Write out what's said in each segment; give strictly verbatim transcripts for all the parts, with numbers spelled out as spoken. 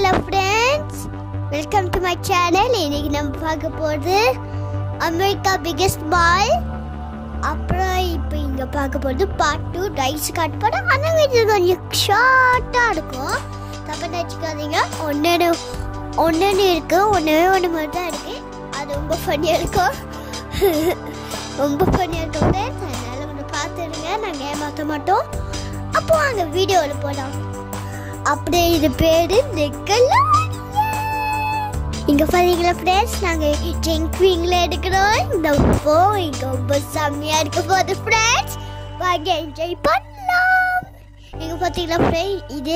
Hello friends, welcome to my channel. இன்னைக்கு நம்ம பார்க்க போறது அமெரிக்கா biggest mall. அப்புறம் இப்போ இங்க பார்க்க போறது part two ரைஸ் காட் படம். ஆனா இது கொஞ்சம் ஷார்ட்டா இருக்கும். தப்ப நினைக்காதீங்க. ஒண்ணே ஒண்ணே இருக்கு. ஒண்ணே ஒண்ணு மட்டும் இருக்கு. அது ரொம்ப funny இருக்கும். ரொம்ப funny இருக்கும். அதனால வந்து பாத்துடுங்க. நான் ஏமாத்த மாட்டோம். அப்போ அந்த வீடியோல போலாம். அப்படியே இது பேரு நெக்கலோடியன். இங்க பாருங்க फ्रेंड्स, நாங்க ட்ரிங்க் விங்ல எடுக்கறோம். இந்த போ இங்க ரொம்ப செமையா இருக்கு போது फ्रेंड्स. வாங்க என்ஜாய் பண்ணலாம். இங்க பாத்தீங்களா फ्रेंड्स, இது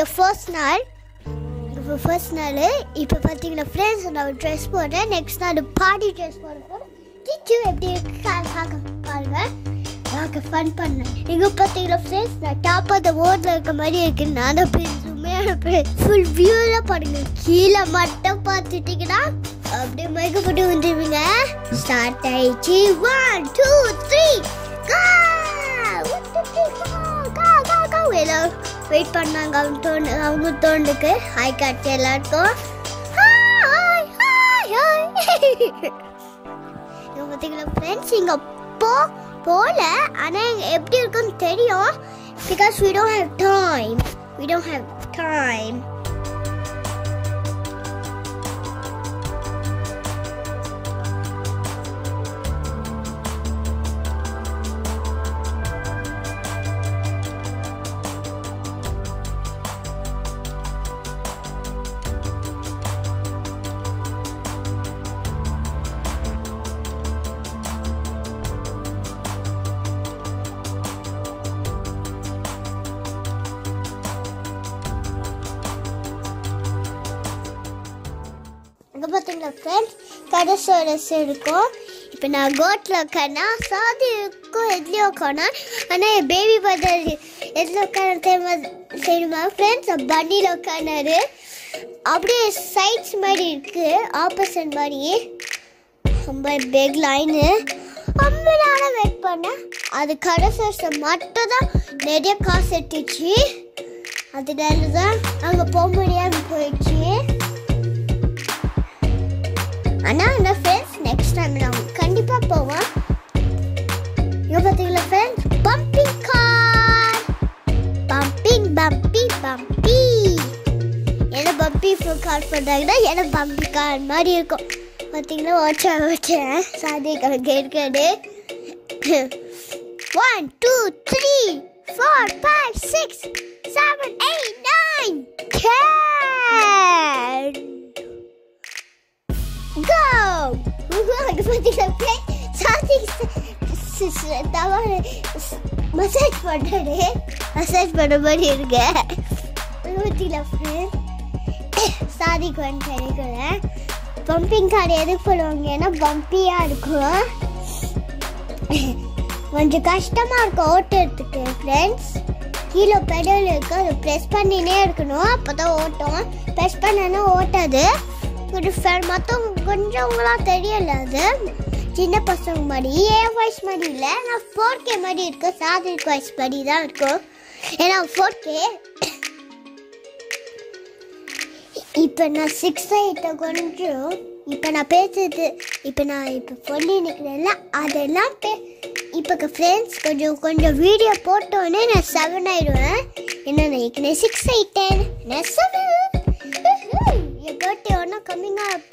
ஏ ஃபர்ஸ்ட் நாள். இது ஃபர்ஸ்ட் நாள். இப்ப பாத்தீங்களா फ्रेंड्स, நான் Dress போறேன். நெக்ஸ்ட் நாள் பார்ட்டி Dress போறோம். கிச்சு அப்படியே கால் காக்க பாருங்க. நாங்க ஃபன் பண்ணேன். இங்க பாத்தீங்களா फ्रेंड्स, நான் டாப் ஆஃப் தி வோர்ட்ல இருக்க மாதிரி இருக்கு. நான் அப்படியே ஜூமேல அப்படியே ফুল வியூல பாருங்க. கீழ மட்டும் பார்த்துட்டீங்கனா அப்படியே மைக்க போட்டு வந்துருவீங்க. ஸ்டார்ட் ஆயிச்சு. one two three go go go go. Hello wait பண்ணாங்க அவங்க அவங்க தோண்டுக்கு. ஹாய் காட் எல்லாருக்கும். Hi hi hi. இங்க பாத்தீங்களா फ्रेंड्स, இங்க போ போல. ஆனா எப்படி இருக்குன்னு தெரியும். because we don't have time we don't have time பாத்தீங்களா फ्रेंड्स, கடசோரஸ் இருக்கும். இப்போ நான் கோட்ல கண்ணா சாதி இருக்கும். எட்லியோ கண்ணா انا பேபி பதர் எட்லியோ கண்ணா தேமா தேமா फ्रेंड्स. பன்னிலோ கண்ணாரு அப்படியே சைட்ஸ் மாதிரி இருக்கு. ஆப்போசிட் மாதிரி ரொம்ப big line. அம்மானால வெயிட் பண்ண அது கடசோரஸ் மட்டும் தான் நிறைய காசு எடுத்துச்சு. அதனால தான் அங்க போம்படியா போயிடுச்சு. அண்ணா என்ன ஃப்ரெண்ட்ஸ், நெக்ஸ்ட் டைம் நான் கண்டிப்பா போவோம். இங்க பாத்தீங்களா friends, bumping car. Bumping bumpy bumpy. என்ன பம்பி ஃபுல் கார் பண்றாங்கன்னா என்ன பம்பி கார் மாதிரி இருக்கும். பாத்தீங்களா வாட்சா வாட்சா சாதி கேட் கேட். one two three four five six seven eight nine ten go. Look what is up play something tavare massage padare massage padamari irga irutila friend sadi ko enterikora bumping car eduk poluvanga na bumpy ah irukum konja kastama irukku ottradhukku friends. கீழே pedal irukku adu press pannine irukano appo otum press pannana otadu ஒரு ஃபேர் மட்டும் கொஞ்சம்ங்களா தெரியல. அது சின்ன பசங்க மாதிரி ஏ வாய்ஸ் மாதிரி இல்லை. நான் ஃபோர் கே மாதிரி இருக்கும். சாதி வாய்ஸ் மாதிரி தான் இருக்கும். ஏன்னா ஃபோர் கே இப்போ நான் சிக்ஸ் எயிட்டை கொஞ்சம் இப்போ நான் பேசுறது இப்போ நான் இப்போ சொல்லி நிற்கிறேன்ல அதெல்லாம் பே இப்போ ஃப்ரெண்ட்ஸ் கொஞ்சம் கொஞ்சம் வீடியோ போட்டோன்னே நான் செவன் ஆயிடுவேன். ஏன்னா நான் ஏற்கனவே சிக்ஸ் ஆயிட்டேன். நான் செவன் coming up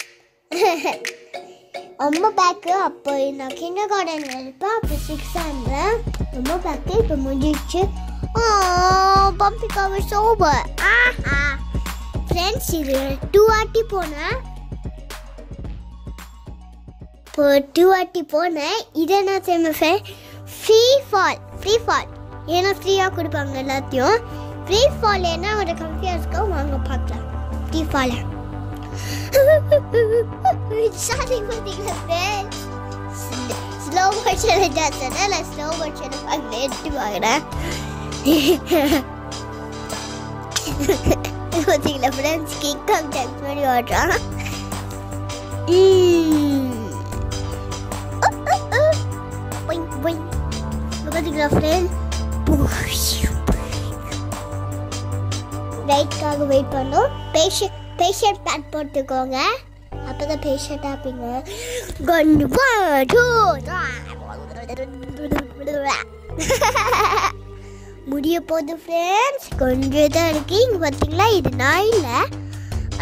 அம்மா பேக்கு அப்போ நான் கிண்டர் கார்டனில் இருப்பேன். அப்போ சிக்ஸாக இருந்தேன். அம்மா பேக்கு இப்போ முடிஞ்சிடுச்சு. Bumpy cover sober friends. இது டூ வாட்டி போனேன். இப்போ டூ வாட்டி போனேன். இதை நான் same free fall free fall ஏன்னா ஃப்ரீயாக கொடுப்பாங்க எல்லாத்தையும். ஃப்ரீ ஃபால் ஏன்னா ஒரு கம்ஃபியாக இருக்கும். வாங்க பார்க்கலாம். आपकी फल है। शादी को दिखा बे स्लो मोशन में जाता है ना, स्लो मोशन में भाग लेट भाग रहा है। वो दिखला फ्रेंड्स की कम टेंस में हो रहा ओइंक ओइंक। वो दिखला फ्रेंड्स वेट काग वेट पन्नो पेशेंट पेशेंट पैट पोट्टे कोंगा அப்ப தான் பேஷண்ட் ஆப்பிங்க गन वन टू थ्री முடிய போது फ्रेंड्स கொஞ்சே தான் இருக்கு இங்க பாத்தீங்களா இது நான் இல்ல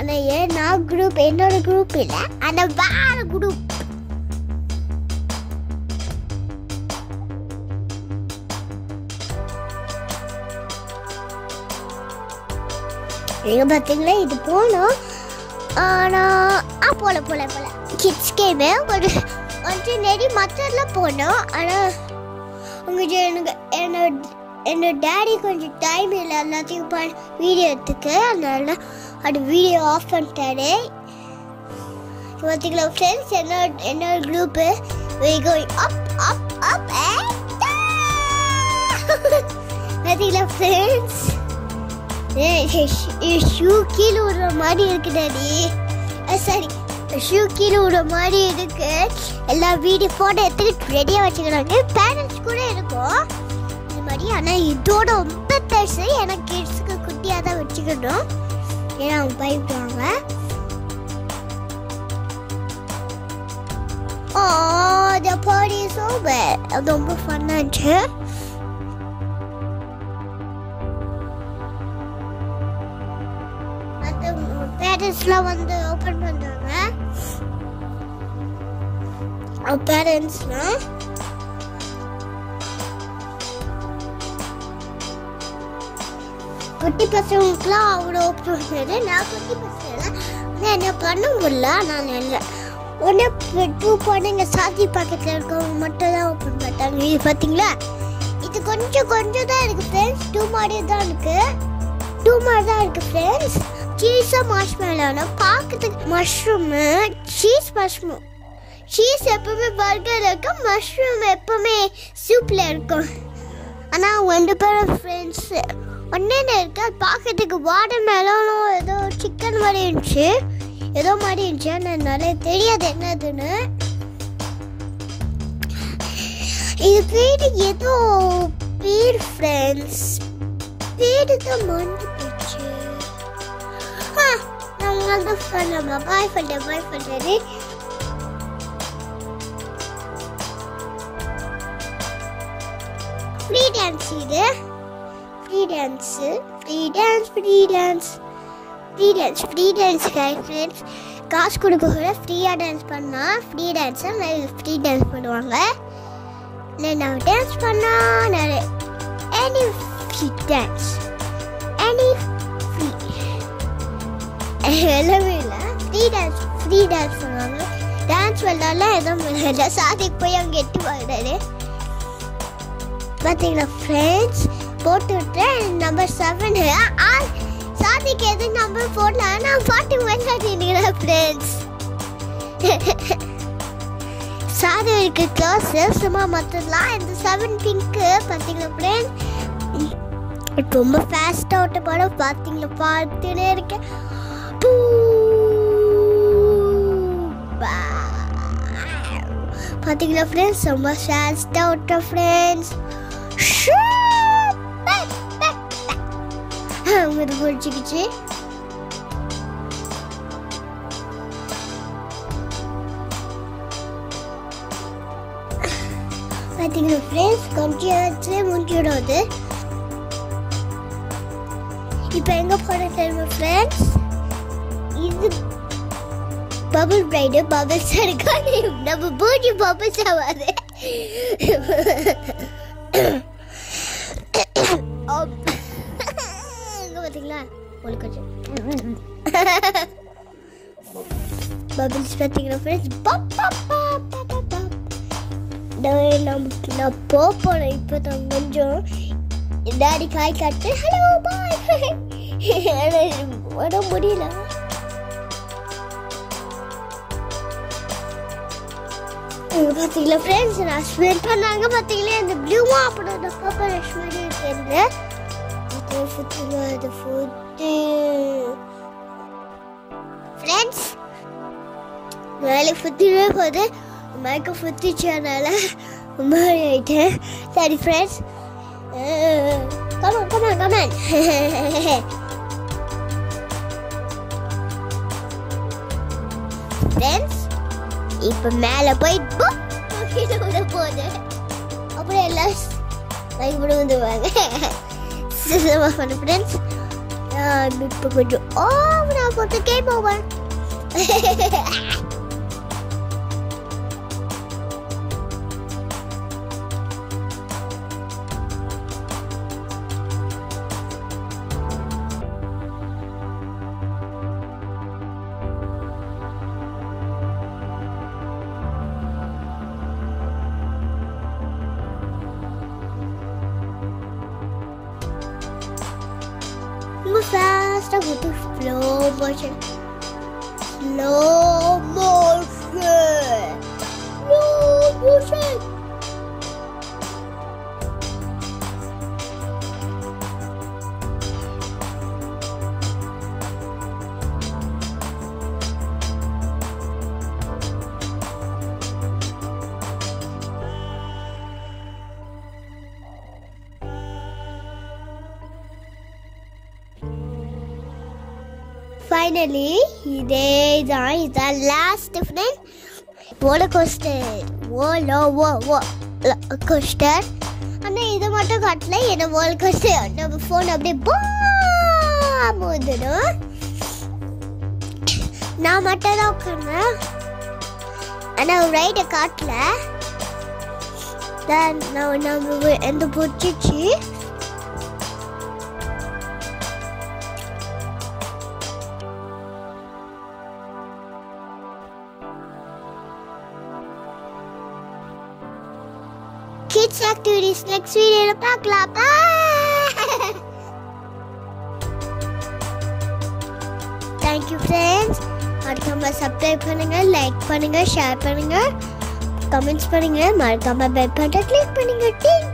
انا ஏ நான் குரூப் என்னோட குரூப் இல்ல انا வேற குரூப் இங்க பாத்தீங்களா இது போனோ ஆனா போல போல போல கிட்ஸ் கேம் ஒரு வந்து நேரி மத்தல போனோம். ஆனா உங்க எனக்கு என்ன என்ன டாடி கொஞ்சம் டைம் இல்ல எல்லாத்தையும் வீடியோ எடுத்துக்க, அதனால அது வீடியோ ஆஃப் பண்ணிட்டாரு. பார்த்தீங்களா ஃப்ரெண்ட்ஸ் என்ன என்ன group we going up up up and பார்த்தீங்களா ஃப்ரெண்ட்ஸ் ஏய் ஷூ கீழ ஒரு மாதிரி இருக்கு டாடி, சரி ஷூ கீழ ஒரு மாதிரி இருக்கு. எல்லா வீடியோ போட்டோ எடுத்து ரெடியாக வச்சுக்கிறாங்க, பேரண்ட்ஸ் கூட இருக்கும் இந்த மாதிரி. ஆனால் இதோட ரொம்ப பெருசு, ஏன்னா கிட்ஸுக்கு குட்டியாக தான் வச்சுக்கணும், ஏன்னா அவங்க பயப்படுவாங்க. Oh the party is over, அது ரொம்ப ஃபன்னாக இருந்துச்சு. பேரண்ட்ஸ்லாம் வந்து ஓப்பன் பண்ணுறாங்க, அவங்க பேரண்ட்ஸ்லாம் குட்டி பசங்களுக்குலாம் அவ்வளோ ஓப்பன் பண்ணது. நான் குட்டி பசங்க என்ன பண்ண முடியல, நான் இல்லை ஒன்று டூ பொண்ணுங்க சாதி பக்கத்தில் இருக்கவங்க மட்டும் தான் ஓப்பன் பண்ணிட்டாங்க. இது பார்த்தீங்களா இது கொஞ்சம் கொஞ்சம் தான் இருக்குது ஃப்ரெண்ட்ஸ், டூ மாடி தான் இருக்குது, டூ மாடி தான் இருக்குது ஃப்ரெண்ட்ஸ். சீஸ் மார்ஷ்மெலோனா பார்க்கிறதுக்கு மஷ்ரூம் சீஸ் மஷ்ரூம் சீஸ் எப்பவுமே பர்கர் இருக்கும், மஷ்ரூம் எப்பவுமே சூப்பில் இருக்கும். ஆனால் ரெண்டு பேரும் ஃப்ரெண்ட்ஸ் ஒன்னேன்னு இருக்கு, அது பார்க்கறதுக்கு வாட்டர் மெலோனும் ஏதோ சிக்கன் மாதிரி இருந்துச்சு, ஏதோ மாதிரி இருந்துச்சு, ஆனால் என்னால தெரியாது என்னதுன்னு. இது பேர் ஏதோ பேர் ஃப்ரெண்ட்ஸ் பேர் தான் மண்டு அந்த ஃபன்னமா பை ஃபண்டே பை ஃபண்டே. ஃப்ரீ டான்ஸ் இது free dance free dance free dance free dance free dance guys friends காசு கொடுக்கற ஃப்ரீயா டான்ஸ் பண்ணா ஃப்ரீ டான்ஸ் நான் ஃப்ரீ டான்ஸ் பண்ணுவாங்க. நான் டான்ஸ் பண்ணா நான் any free dance any எல்லாமே இல்லை ஃப்ரீ டான்ஸ் ஃப்ரீ டான்ஸ் பண்ணுவாங்க. டான்ஸ் பண்ணாலாம் எதுவும் இல்லை, சாதிக்கு போய் அவங்க எட்டு வாங்கினாரு. பார்த்தீங்களா ஃப்ரெண்ட்ஸ் போட்டு விட்டேன் நம்பர் செவனு சாதிக்கு எது நம்பர் போடல, நான் பாட்டு விளையாடினீங்களா ஃப்ரெண்ட்ஸ். சாதி இருக்கு க்ளோஸ் சும்மா மற்றலாம் இந்த செவன் பிங்க்கு பார்த்தீங்களா ஃப்ரெண்ட்ஸ் ரொம்ப ஃபாஸ்ட்டாக விட்ட படம் பார்த்தீங்களா பார்த்துனே இருக்கேன். பார்த்தீங்களா ஃப்ரெண்ட்ஸ் ரொம்ப ஃபாஸ்ட்டாக விட்ட ஃப்ரெண்ட்ஸ் இது பிடிச்சிக்கிச்சு. பார்த்தீங்களா ஃப்ரெண்ட்ஸ் கொஞ்சம் முடிஞ்சிடாது. இப்போ எங்கே போன தெரியுமா ஃப்ரெண்ட்ஸ், இது பபிள் ரைடு பபிள்ஸ் இருக்காது, நம்ம பூஜி பபிள்ஸ் ஆகாது. பார்த்தீங்களா பபிள்ஸ் பார்த்தீங்களா ஃப்ரெண்ட்ஸ் நான் போனேன். இப்போ தான் கொஞ்சம் டாடி காய் காட்டு ஹலோ பாய், ஆனால் முடியல. இங்க பாத்தீங்களா फ्रेंड्स நான் ஸ்பெண்ட் பண்ணாங்க பாத்தீங்களா இந்த ப்ளூ மாப்பட டப்பா ரஷ்மடி இருக்குங்க இது சுத்தினா இது ஃபுட் फ्रेंड्स மேல சுத்திவே போதே மைக்க சுத்தி சேனல்ல மாரி ஐட்டே சரி friends come on come on come on friends இப்ப மேல போய் புக் கீழ வந்து போதே அப்புறம் எல்லாம் லைக் பண்ணி வந்துவாங்க சோ फ्रेंड्स இப்ப கொஞ்சம் ஓவரா போட்டு game over fast I go to slow motion slow motion slow motion Finally, today is the last friend roller coaster. Whoa, whoa, whoa, whoa, coaster. And this is what I got. Like, this roller coaster. Now phone up the bomb. Mudro. Now what I got? Karna. And now ride a cart la. Then now now we will end the boat chichi. Kids activities next video பார்க்கலாம் bye thank you friends மறக்காம subscribe பண்ணுங்க like பண்ணுங்க share பண்ணுங்க comments பண்ணுங்க மறக்காம bell button click பண்ணுங்க